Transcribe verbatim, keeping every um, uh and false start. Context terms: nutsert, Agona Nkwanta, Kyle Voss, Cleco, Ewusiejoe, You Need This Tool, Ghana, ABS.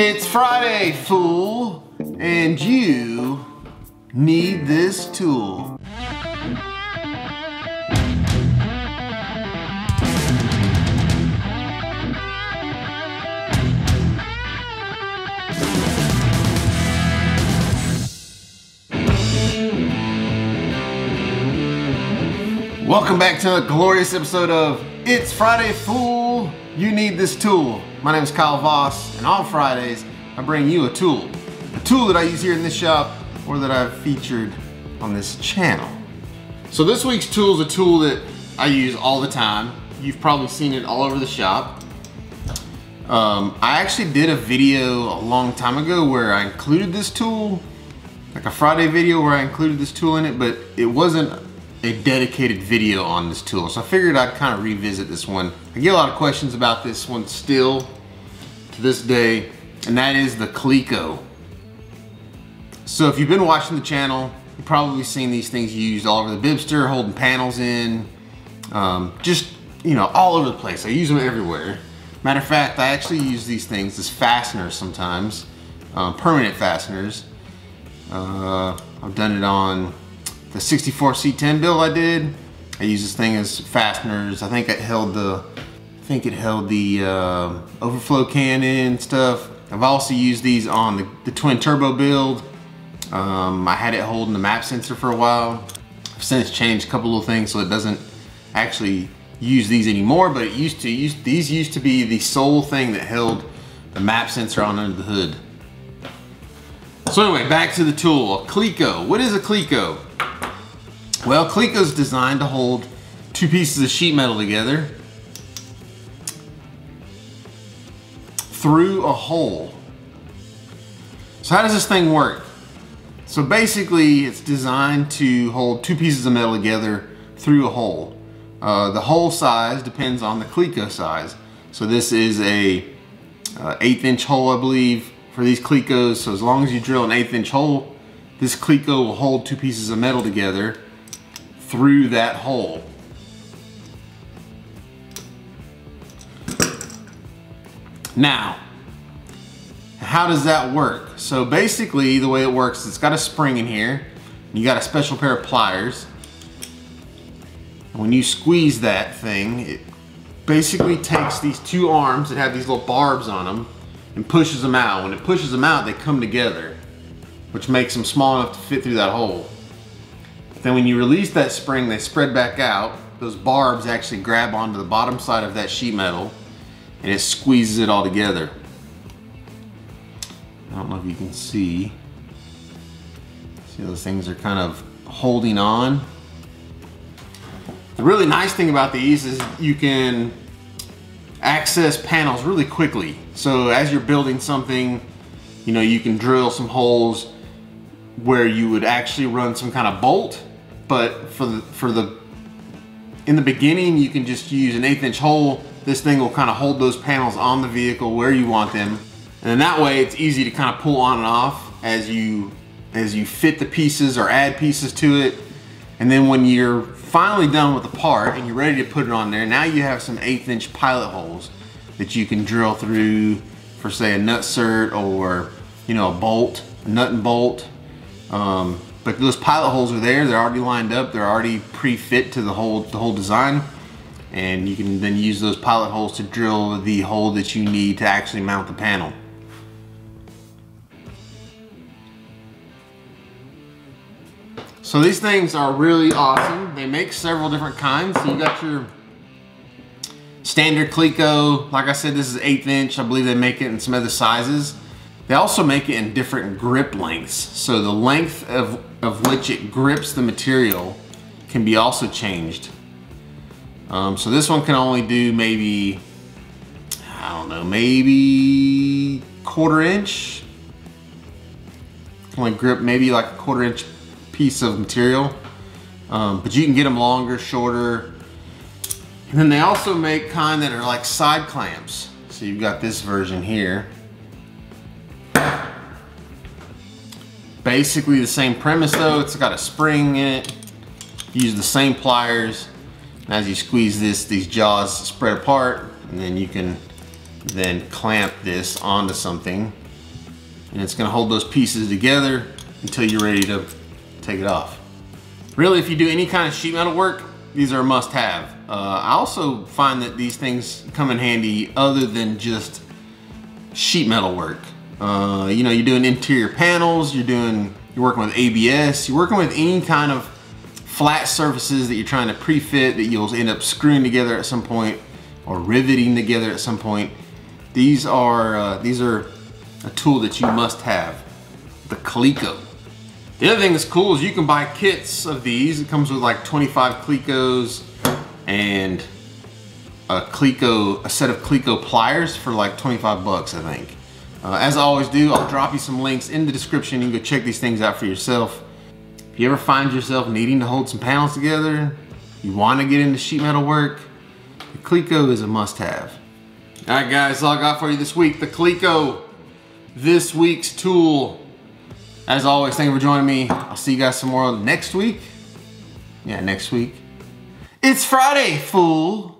It's Friday, fool, and you need this tool. Welcome back to a glorious episode of It's Friday, fool, you need this tool. My name is Kyle Voss, and on Fridays, I bring you a tool. A tool that I use here in this shop, or that I've featured on this channel. So this week's tool is a tool that I use all the time. You've probably seen it all over the shop. Um, I actually did a video a long time ago where I included this tool, like a Friday video where I included this tool in it, but it wasn't a dedicated video on this tool, so I figured I'd kind of revisit this one. I get a lot of questions about this one still to this day, and that is the Cleco. So if you've been watching the channel, you've probably seen these things used all over the Bibster, holding panels in, um, just, you know, all over the place. I use them everywhere. Matter of fact, I actually use these things as fasteners sometimes, um, permanent fasteners. Uh, I've done it on the sixty-four C ten build I did. I used this thing as fasteners. I think it held the, I think it held the uh, overflow cannon and stuff. I've also used these on the, the twin turbo build. Um, I had it holding the map sensor for a while. I've since changed a couple little things so it doesn't actually use these anymore, but it used to, used, these used to be the sole thing that held the map sensor on under the hood. So anyway, back to the tool, a Cleco. What is a Cleco? Well, Cleco is designed to hold two pieces of sheet metal together through a hole. So how does this thing work? So basically, it's designed to hold two pieces of metal together through a hole. Uh, the hole size depends on the Cleco size. So this is a uh, eighth inch hole, I believe, for these Clecos. So as long as you drill an eighth inch hole, this Cleco will hold two pieces of metal together through that hole. Now, how does that work? So basically the way it works, it's got a spring in here. You got a special pair of pliers. When you squeeze that thing, it basically takes these two arms that have these little barbs on them and pushes them out. When it pushes them out, they come together, which makes them small enough to fit through that hole. Then when you release that spring, they spread back out. Those barbs actually grab onto the bottom side of that sheet metal and it squeezes it all together. I don't know if you can see. See, those things are kind of holding on. The really nice thing about these is you can access panels really quickly. So as you're building something, you know, you can drill some holes where you would actually run some kind of bolt, but for the, for the, in the beginning, you can just use an eighth inch hole. This thing will kind of hold those panels on the vehicle where you want them. And then that way it's easy to kind of pull on and off as you, as you fit the pieces or add pieces to it. And then when you're finally done with the part and you're ready to put it on there, now you have some eighth inch pilot holes that you can drill through for, say, a nutsert or, you know, a bolt, a nut and bolt. Um, but those pilot holes are there. They're already lined up. They're already pre-fit to the whole, the whole design. And you can then use those pilot holes to drill the hole that you need to actually mount the panel. So these things are really awesome. They make several different kinds. So you got your standard Cleco. Like I said, this is eighth inch. I believe they make it in some other sizes. They also make it in different grip lengths. So the length of, of which it grips the material can be also changed. Um, so this one can only do maybe, I don't know, maybe quarter inch. Only grip maybe like a quarter inch piece of material. Um, but you can get them longer, shorter. And then they also make kind that are like side clamps. So you've got this version here. Basically the same premise though, it's got a spring in it. Use the same pliers. And as you squeeze this, these jaws spread apart, and then you can then clamp this onto something. and it's gonna hold those pieces together until you're ready to take it off. Really, if you do any kind of sheet metal work, these are a must have. Uh, I also find that these things come in handy other than just sheet metal work. Uh, you know, you're doing interior panels, you're doing, you're working with A B S, you're working with any kind of flat surfaces that you're trying to pre-fit that you'll end up screwing together at some point or riveting together at some point. These are, uh, these are a tool that you must have, the Cleco. The other thing that's cool is you can buy kits of these. It comes with like twenty-five Clecos and a Cleco, a set of Cleco pliers for like twenty-five bucks, I think. Uh, as I always do, I'll drop you some links in the description. You can go check these things out for yourself. If you ever find yourself needing to hold some panels together, you want to get into sheet metal work, the Cleco is a must-have. All right, guys, that's all I got for you this week. The Cleco, this week's tool. As always, thank you for joining me. I'll see you guys tomorrow. Next week. Yeah, next week. It's Friday, fool.